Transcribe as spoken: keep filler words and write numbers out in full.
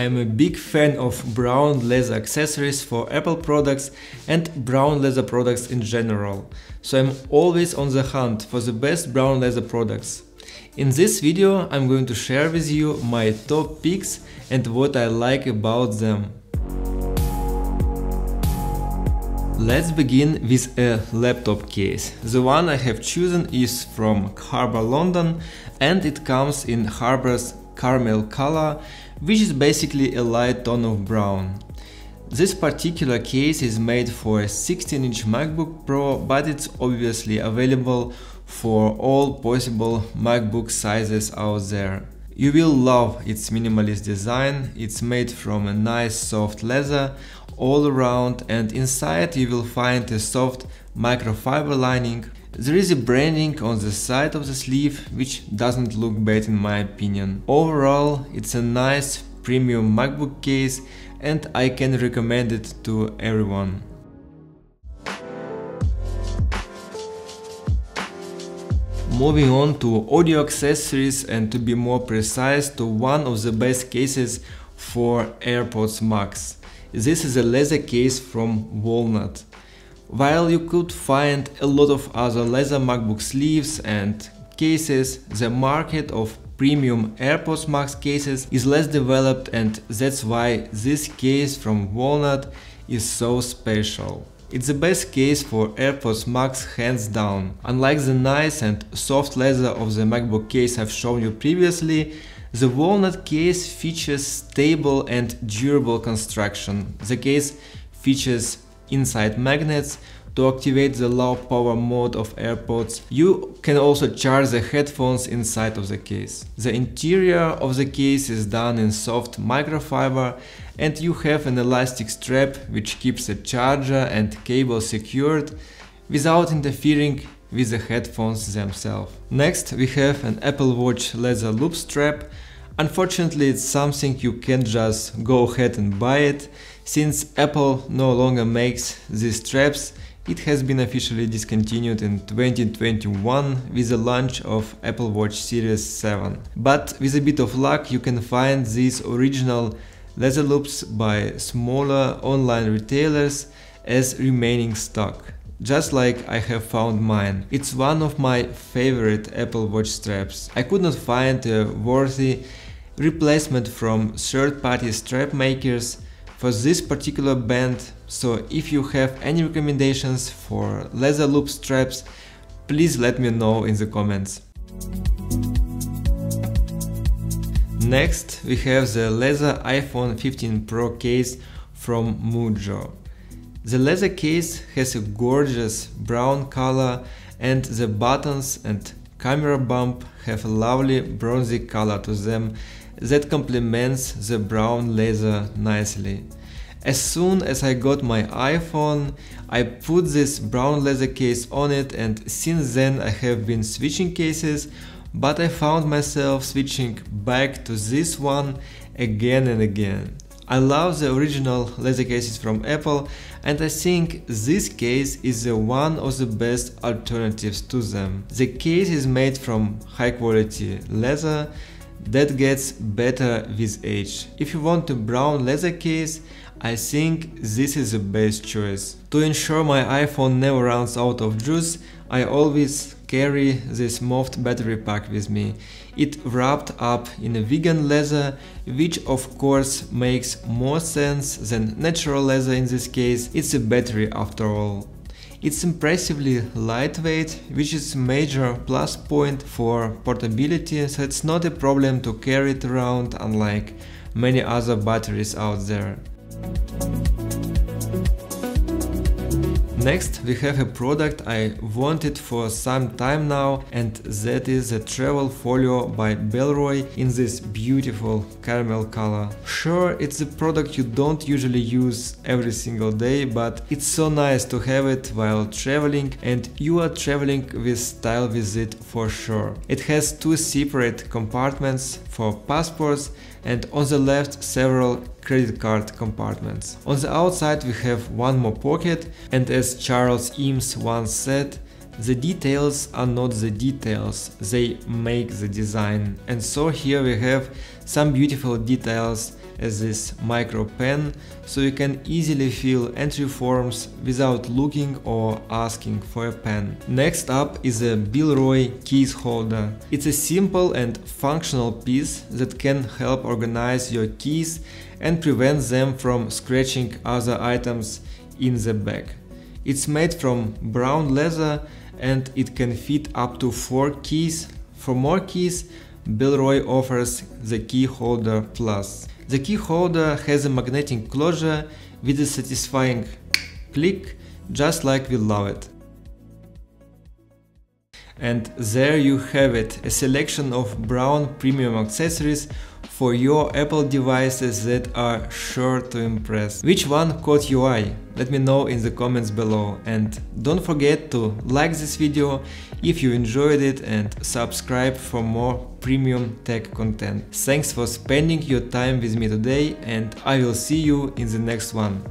I am a big fan of brown leather accessories for Apple products and brown leather products in general, so I'm always on the hunt for the best brown leather products. In this video I'm going to share with you my top picks and what I like about them. Let's begin with a laptop case. The one I have chosen is from Harber London and it comes in Harber's caramel color, which is basically a light tone of brown. This particular case is made for a sixteen inch MacBook Pro, but it's obviously available for all possible MacBook sizes out there. You will love its minimalist design. It's made from a nice soft leather all around, and inside you will find a soft microfiber lining. There is a branding on the side of the sleeve, which doesn't look bad in my opinion. Overall, it's a nice premium MacBook case and I can recommend it to everyone. Moving on to audio accessories, and to be more precise, to one of the best cases for AirPods Max. This is a leather case from Woolnut. While you could find a lot of other leather MacBook sleeves and cases, the market of premium AirPods Max cases is less developed, and that's why this case from Woolnut is so special. It's the best case for AirPods Max hands down. Unlike the nice and soft leather of the MacBook case I've shown you previously, the Woolnut case features stable and durable construction. The case features inside magnets to activate the low power mode of AirPods. You can also charge the headphones inside of the case. The interior of the case is done in soft microfiber, and you have an elastic strap which keeps the charger and cable secured without interfering with the headphones themselves. Next, we have an Apple Watch leather loop strap. Unfortunately, it's something you can't just go ahead and buy it. Since Apple no longer makes these straps, it has been officially discontinued in twenty twenty-one with the launch of Apple Watch Series seven. But with a bit of luck, you can find these original leather loops by smaller online retailers as remaining stock, just like I have found mine. It's one of my favorite Apple Watch straps. I could not find a worthy replacement from third-party strap makers for this particular band, so if you have any recommendations for leather loop straps, please let me know in the comments. Next, we have the leather iPhone fifteen Pro case from Mujjo. The leather case has a gorgeous brown color, and the buttons and camera bump have a lovely bronzy color to them that complements the brown leather nicely. As soon as I got my iPhone, I put this brown leather case on it, and since then I have been switching cases, but I found myself switching back to this one again and again. I love the original leather cases from Apple, and I think this case is the one of the best alternatives to them. The case is made from high quality leather that gets better with age. If you want a brown leather case, I think this is the best choice. To ensure my iPhone never runs out of juice, I always carry this MOFT battery pack with me. It wrapped up in a vegan leather, which of course makes more sense than natural leather in this case. It's a battery after all. It's impressively lightweight, which is a major plus point for portability, so it's not a problem to carry it around, unlike many other batteries out there. Next, we have a product I wanted for some time now, and that is the Travel Folio by Bellroy in this beautiful caramel color. Sure, it's a product you don't usually use every single day, but it's so nice to have it while traveling, and you are traveling with style with it for sure. It has two separate compartments for passports, and on the left several credit card compartments. On the outside we have one more pocket, and as Charles Eames once said, The details are not the details, they make the design. And so here we have some beautiful details as this micro pen, so you can easily fill entry forms without looking or asking for a pen. Next up is a Bellroy keys holder. It's a simple and functional piece that can help organize your keys and prevent them from scratching other items in the bag. It's made from brown leather and it can fit up to four keys. For more keys, Bellroy offers the Key Holder Plus. The key holder has a magnetic closure with a satisfying click, just like we love it. And there you have it, a selection of brown premium accessories for your Apple devices that are sure to impress. Which one caught your eye? Let me know in the comments below. And don't forget to like this video if you enjoyed it and subscribe for more premium tech content. Thanks for spending your time with me today, and I will see you in the next one.